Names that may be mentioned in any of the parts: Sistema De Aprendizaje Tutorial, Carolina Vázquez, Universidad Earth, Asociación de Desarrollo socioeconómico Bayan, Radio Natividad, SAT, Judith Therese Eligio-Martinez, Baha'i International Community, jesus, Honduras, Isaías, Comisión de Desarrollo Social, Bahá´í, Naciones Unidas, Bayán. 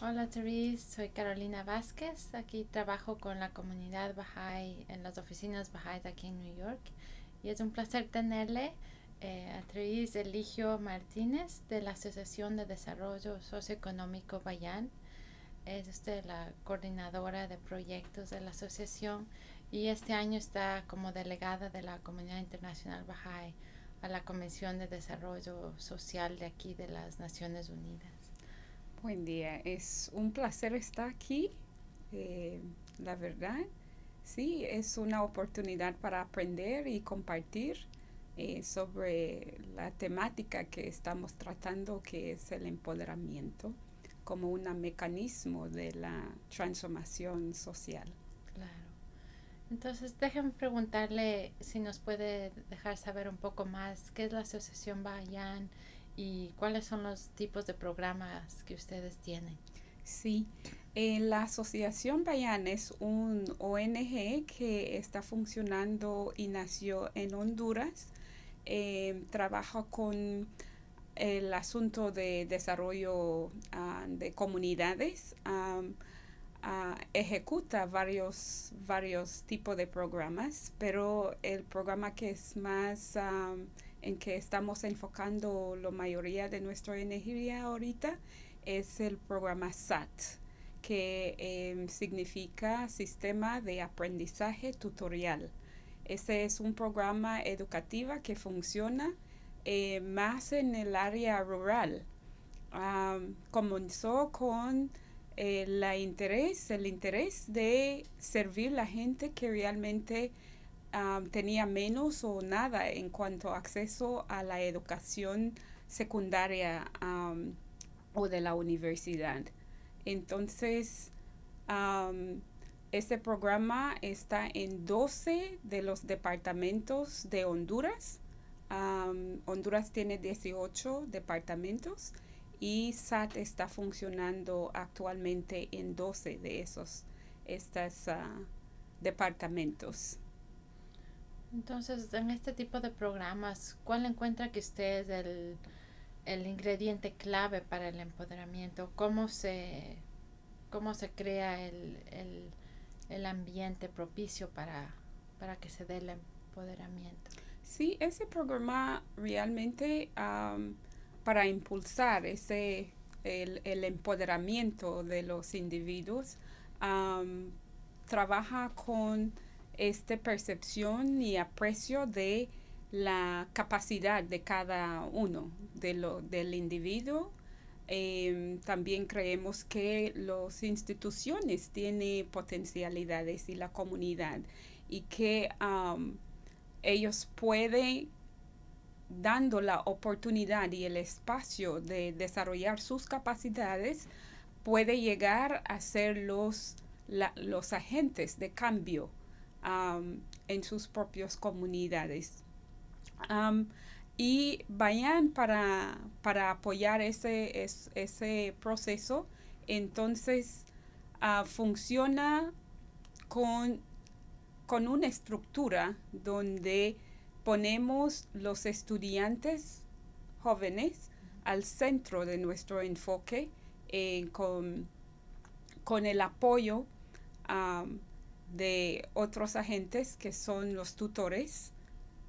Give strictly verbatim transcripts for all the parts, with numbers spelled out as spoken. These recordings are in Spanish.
Hola Therese, soy Carolina Vázquez. Aquí trabajo con la comunidad Baha'i en las oficinas Baha'i de aquí en New York. Y es un placer tenerle eh, a Therese Eligio-Martinez de la Asociación de Desarrollo Socioeconómico Bayan. Es usted la coordinadora de proyectos de la asociación y este año está como delegada de la Comunidad Internacional Baha'i a la Convención de Desarrollo Social de aquí de las Naciones Unidas. Buen día, es un placer estar aquí, eh, la verdad, sí, es una oportunidad para aprender y compartir eh, sobre la temática que estamos tratando, que es el empoderamiento como un mecanismo de la transformación social. Claro, entonces déjenme preguntarle si nos puede dejar saber un poco más qué es la Asociación Bayán y cuáles son los tipos de programas que ustedes tienen. Sí, eh, la Asociación Bayán es un O N G que está funcionando y nació en Honduras. Eh, trabaja con el asunto de desarrollo uh, de comunidades. Um, uh, ejecuta varios, varios tipos de programas, pero el programa que es más... Um, en que estamos enfocando la mayoría de nuestra energía ahorita es el programa S A T, que eh, significa Sistema de Aprendizaje Tutorial. Ese es un programa educativo que funciona eh, más en el área rural. Um, comenzó con eh, la interés, el interés de servir a la gente que realmente Um, tenía menos o nada en cuanto a acceso a la educación secundaria um, o de la universidad. Entonces, um, este programa está en doce de los departamentos de Honduras. Um, Honduras tiene dieciocho departamentos y S A T está funcionando actualmente en doce de esos estas, uh, departamentos. Entonces, en este tipo de programas, ¿cuál encuentra que usted es el, el ingrediente clave para el empoderamiento? ¿Cómo se, cómo se crea el, el, el ambiente propicio para, para que se dé el empoderamiento? Sí, ese programa realmente um, para impulsar ese, el, el empoderamiento de los individuos um, trabaja con... esta percepción y aprecio de la capacidad de cada uno, de lo, del individuo. Eh, también creemos que las instituciones tienen potencialidades y la comunidad, y que um, ellos pueden, dando la oportunidad y el espacio de desarrollar sus capacidades, puede llegar a ser los, la, los agentes de cambio Um, en sus propias comunidades. Um, y Bayán para, para apoyar ese, es, ese proceso, entonces uh, funciona con, con una estructura donde ponemos los estudiantes jóvenes al centro de nuestro enfoque eh, con, con el apoyo um, de otros agentes que son los tutores,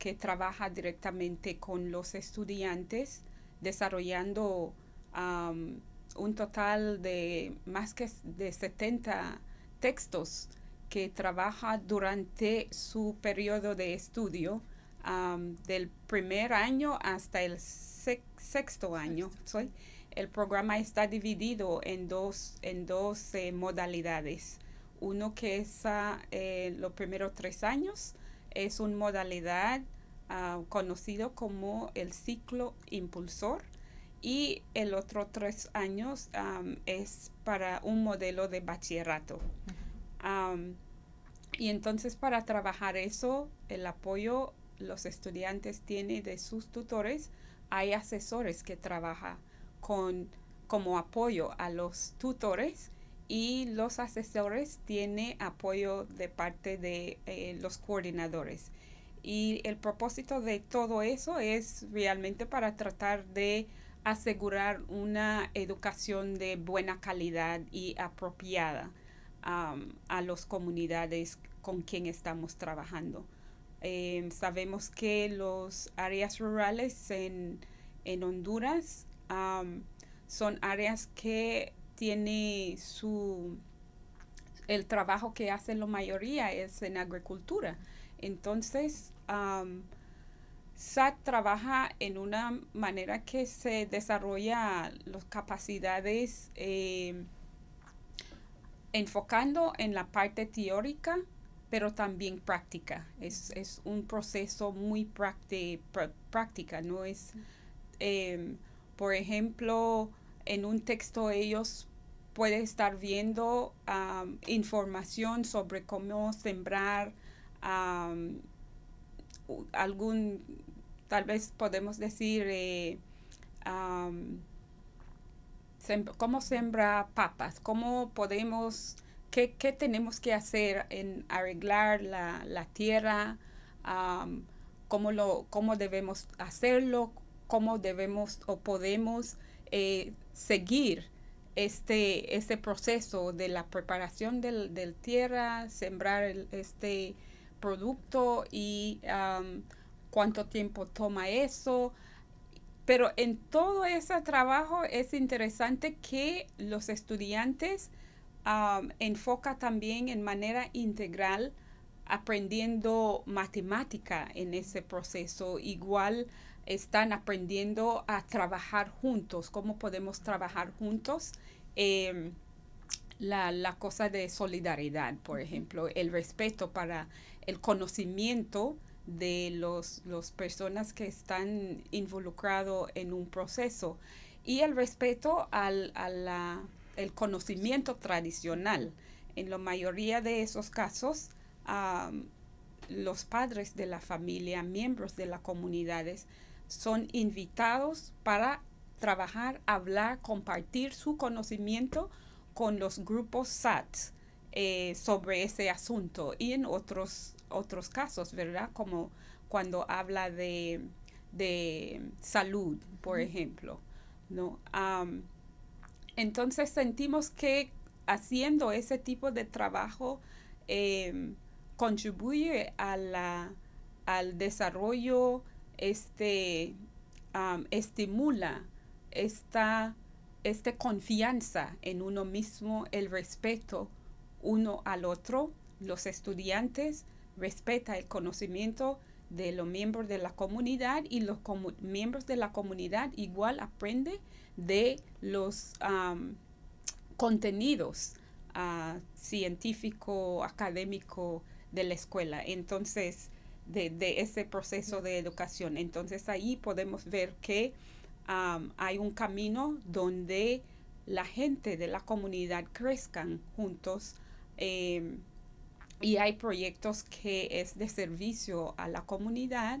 que trabajan directamente con los estudiantes, desarrollando um, un total de más que de setenta textos que trabaja durante su periodo de estudio, um, del primer año hasta el sec sexto año. Sexto. ¿Sí? El programa está dividido en dos, en dos eh, modalidades. Uno que es uh, eh, los primeros tres años, es una modalidad uh, conocida como el ciclo impulsor, y el otro tres años um, es para un modelo de bachillerato. Uh-huh. um, y entonces para trabajar eso, el apoyo los estudiantes tienen de sus tutores, hay asesores que trabajan con, como apoyo a los tutores, y los asesores tienen apoyo de parte de eh, los coordinadores. Y el propósito de todo eso es realmente para tratar de asegurar una educación de buena calidad y apropiada um, a las comunidades con quien estamos trabajando. Eh, sabemos que los áreas rurales en, en Honduras um, son áreas que tiene su, el trabajo que hace la mayoría es en agricultura. Entonces, um, S A T trabaja en una manera que se desarrolla las capacidades eh, enfocando en la parte teórica, pero también práctica. Es, es un proceso muy prácti, pr, práctica, ¿no? Es, eh, por ejemplo, en un texto ellos pueden estar viendo um, información sobre cómo sembrar um, algún, tal vez podemos decir, eh, um, sem, cómo sembra papas, cómo podemos... ¿Qué, ¿Qué tenemos que hacer en arreglar la, la tierra? Um, cómo, lo, ¿Cómo debemos hacerlo? ¿Cómo debemos o podemos eh, seguir este, este proceso de la preparación del, del tierra, sembrar el, este producto y um, cuánto tiempo toma eso? Pero en todo ese trabajo es interesante que los estudiantes Um, enfoca también en manera integral aprendiendo matemática en ese proceso. Igual están aprendiendo a trabajar juntos, cómo podemos trabajar juntos. Eh, la, la cosa de solidaridad, por ejemplo, el respeto para el conocimiento de las los personas que están involucrados en un proceso y el respeto al, a la... el conocimiento tradicional. En la mayoría de esos casos, um, los padres de la familia, miembros de las comunidades, son invitados para trabajar, hablar, compartir su conocimiento con los grupos S A T eh, sobre ese asunto. Y en otros, otros casos, ¿verdad? Como cuando habla de, de salud, por ejemplo, ¿no? Um, Entonces sentimos que haciendo ese tipo de trabajo eh, contribuye a la, al desarrollo, este, um, estimula esta, esta confianza en uno mismo, el respeto uno al otro. Los estudiantes respetan el conocimiento de los miembros de la comunidad y los comu- miembros de la comunidad igual aprende de los um, contenidos uh, científico, académico de la escuela, entonces de, de ese proceso de educación. Entonces ahí podemos ver que um, hay un camino donde la gente de la comunidad crezcan juntos eh, y hay proyectos que es de servicio a la comunidad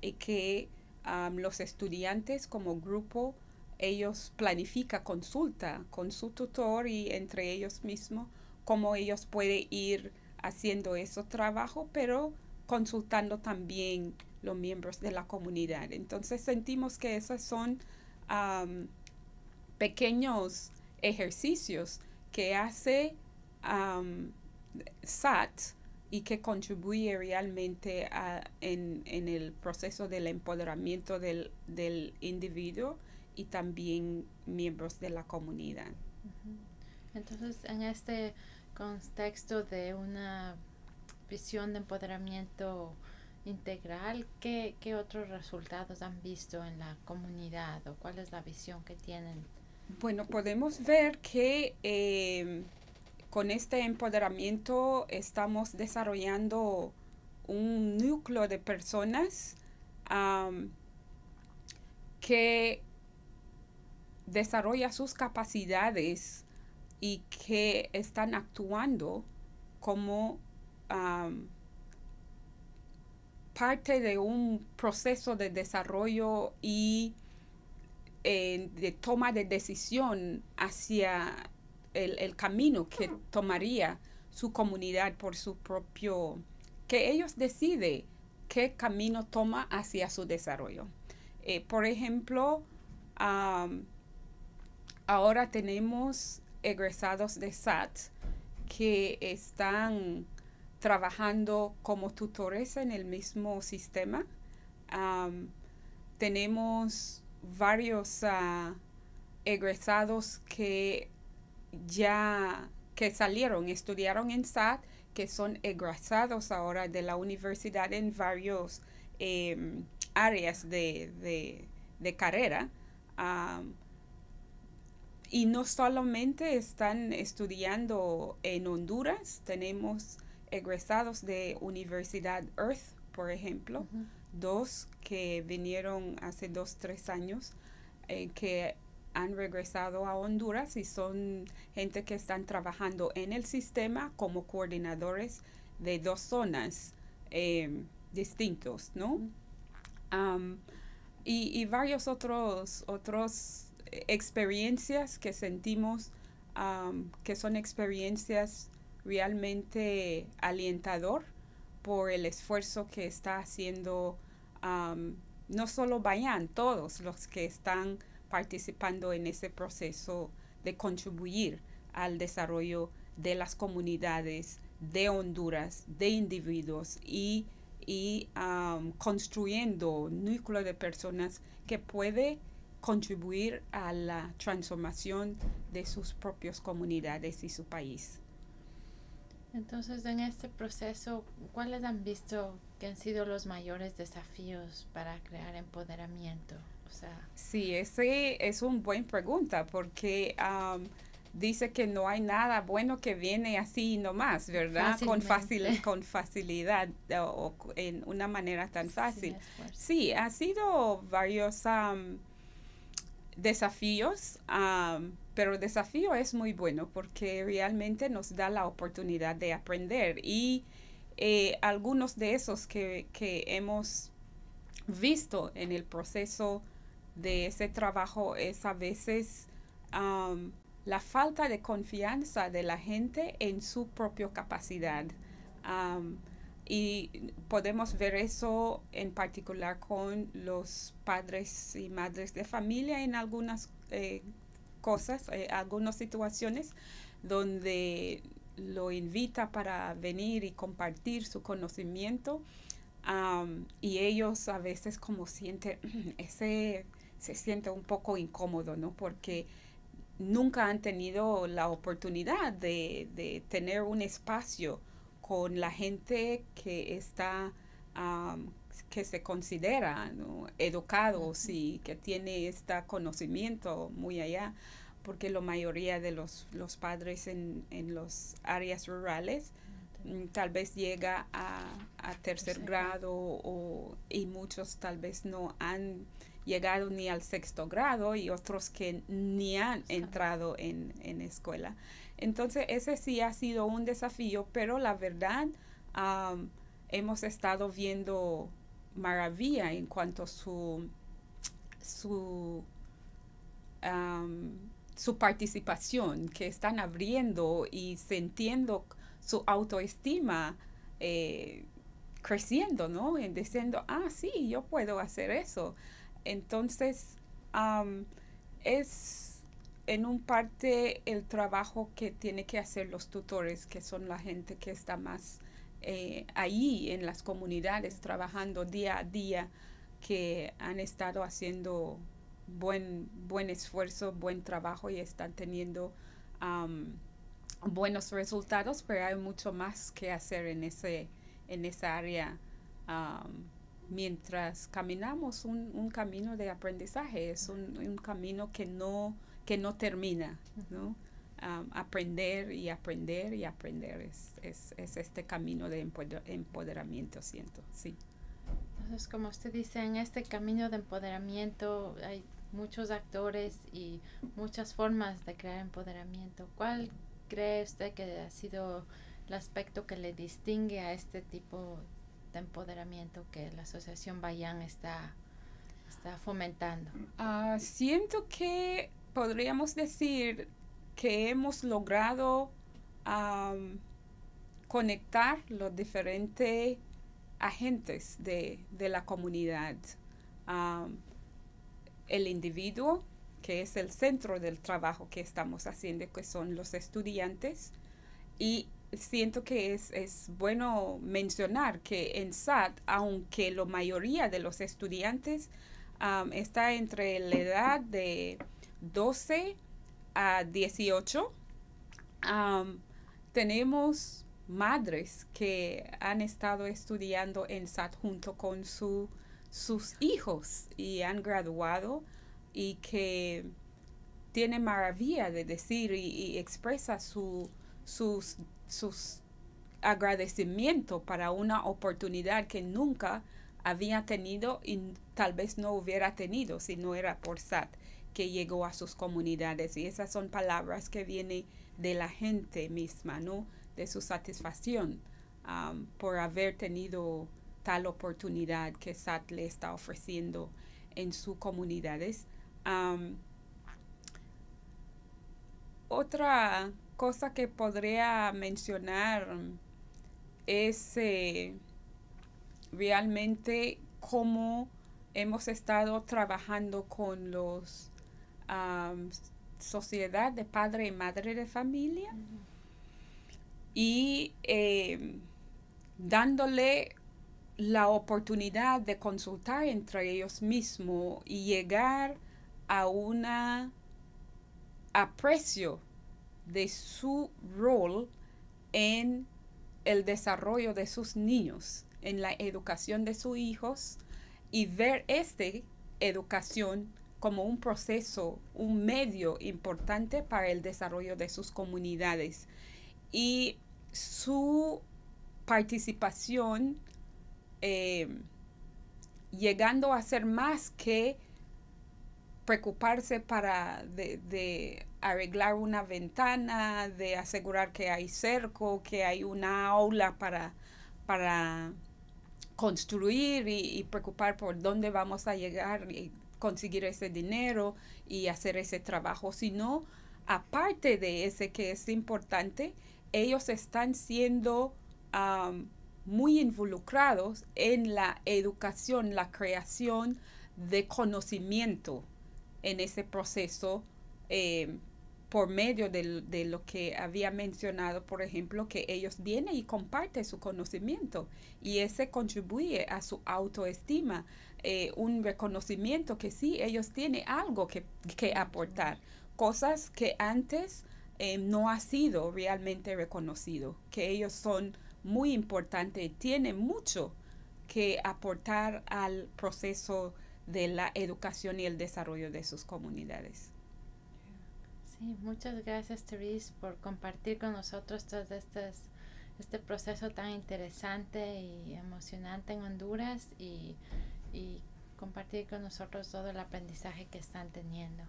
y que um, los estudiantes como grupo ellos planifican consulta con su tutor y entre ellos mismos cómo ellos pueden ir haciendo ese trabajo, pero consultando también los miembros de la comunidad. Entonces sentimos que esos son um, pequeños ejercicios que hace um, S A T y que contribuye realmente a, en, en el proceso del empoderamiento del, del individuo y también miembros de la comunidad. Entonces, en este contexto de una visión de empoderamiento integral, ¿qué, qué otros resultados han visto en la comunidad o cuál es la visión que tienen? Bueno, podemos ver que eh, con este empoderamiento estamos desarrollando un núcleo de personas um, que desarrolla sus capacidades y que están actuando como um, parte de un proceso de desarrollo y eh, de toma de decisión hacia el, el camino que tomaría su comunidad por su propio, que ellos deciden qué camino toma hacia su desarrollo. Eh, por ejemplo, Um, ahora tenemos egresados de S A T que están trabajando como tutores en el mismo sistema. Um, tenemos varios uh, egresados que ya que salieron, estudiaron en S A T, que son egresados ahora de la universidad en varios eh, áreas de, de, de carrera. Um, y no solamente están estudiando en Honduras, tenemos egresados de Universidad Earth, por ejemplo, uh-huh. dos que vinieron hace dos, tres años, eh, que han regresado a Honduras y son gente que están trabajando en el sistema como coordinadores de dos zonas eh, distintos, ¿no? Um, y, y varios otros, otros experiencias que sentimos um, que son experiencias realmente alentador por el esfuerzo que está haciendo um, no solo Bayán, todos los que están participando en ese proceso de contribuir al desarrollo de las comunidades de Honduras, de individuos y, y um, construyendo un núcleo de personas que puede contribuir a la transformación de sus propias comunidades y su país. Entonces, en este proceso, ¿cuáles han visto que han sido los mayores desafíos para crear empoderamiento? O sea, sí, ese es un buen pregunta porque um, dice que no hay nada bueno que viene así nomás, ¿verdad? Con, facil, con facilidad o, o en una manera tan fácil. Sí, ha sido varios um, desafíos, um, pero el desafío es muy bueno porque realmente nos da la oportunidad de aprender y eh, algunos de esos que, que hemos visto en el proceso de ese trabajo es a veces um, la falta de confianza de la gente en su propia capacidad. Um, y podemos ver eso en particular con los padres y madres de familia en algunas eh, cosas, eh, algunas situaciones donde lo invita para venir y compartir su conocimiento. Um, y ellos a veces como sienten, ese, se siente un poco incómodo, ¿no? Porque nunca han tenido la oportunidad de, de tener un espacio con la gente que está, um, que se considera, ¿no? educados y que tiene este conocimiento muy allá, porque la mayoría de los, los padres en, en las áreas rurales tal vez llega a, a tercer grado o, y muchos tal vez no han llegado ni al sexto grado y otros que ni han entrado en, en escuela. Entonces ese sí ha sido un desafío, pero la verdad um, hemos estado viendo maravilla en cuanto a su, su um, su participación, que están abriendo y sintiendo su autoestima eh, creciendo, ¿no? En diciendo, ah, sí, yo puedo hacer eso. Entonces, um, es en un parte el trabajo que tiene que hacer los tutores, que son la gente que está más eh, ahí en las comunidades, trabajando día a día, que han estado haciendo buen, buen esfuerzo, buen trabajo y están teniendo um, buenos resultados, pero hay mucho más que hacer en ese en esa área um, mientras caminamos un, un camino de aprendizaje. Es un, un camino que no que no termina, ¿no? Um, aprender y aprender y aprender es, es, es este camino de empoderamiento, siento, sí. Entonces, como usted dice, en este camino de empoderamiento hay muchos actores y muchas formas de crear empoderamiento. ¿Cuál cree usted que ha sido el aspecto que le distingue a este tipo de empoderamiento que la Asociación Bayán está, está fomentando? Uh, siento que podríamos decir que hemos logrado um, conectar los diferentes agentes de, de la comunidad. Um, el individuo, que es el centro del trabajo que estamos haciendo, que son los estudiantes. Y siento que es, es bueno mencionar que en S A T, aunque la mayoría de los estudiantes um, está entre la edad de doce a dieciocho, um, tenemos madres que han estado estudiando en S A T junto con su, sus hijos y han graduado y que tienen maravilla de decir y, y expresa su, sus, sus agradecimiento para una oportunidad que nunca había tenido y tal vez no hubiera tenido si no era por S A T, que llegó a sus comunidades. Y esas son palabras que vienen de la gente misma, ¿no? De su satisfacción um, por haber tenido tal oportunidad que S A T le está ofreciendo en sus comunidades. Um, otra cosa que podría mencionar es eh, realmente cómo hemos estado trabajando con los um, sociedad de padre y madre de familia. Mm-hmm. Y eh, dándole la oportunidad de consultar entre ellos mismos y llegar a un aprecio de su rol en el desarrollo de sus niños, en la educación de sus hijos, y ver esta educación como un proceso, un medio importante para el desarrollo de sus comunidades. Y su participación eh, llegando a ser más que preocuparse para de, de arreglar una ventana, de asegurar que hay cerco, que hay una aula para, para construir y, y preocupar por dónde vamos a llegar y conseguir ese dinero y hacer ese trabajo, sino aparte de ese que es importante, ellos están siendo um, muy involucrados en la educación, la creación de conocimiento en ese proceso eh, por medio de, de lo que había mencionado, por ejemplo, que ellos vienen y comparten su conocimiento y ese contribuye a su autoestima, eh, un reconocimiento que sí, ellos tienen algo que, que aportar, cosas que antes Eh, no ha sido realmente reconocido, que ellos son muy importantes, tienen mucho que aportar al proceso de la educación y el desarrollo de sus comunidades. Sí, muchas gracias, Therese, por compartir con nosotros todo este, este proceso tan interesante y emocionante en Honduras y, y compartir con nosotros todo el aprendizaje que están teniendo.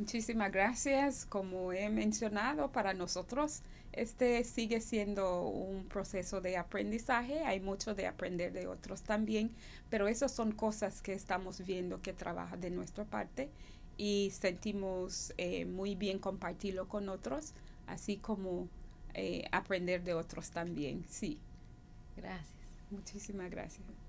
Muchísimas gracias. Como he mencionado, para nosotros este sigue siendo un proceso de aprendizaje. Hay mucho de aprender de otros también, pero esas son cosas que estamos viendo que trabaja de nuestra parte y sentimos eh, muy bien compartirlo con otros, así como eh, aprender de otros también. Sí. Gracias. Muchísimas gracias.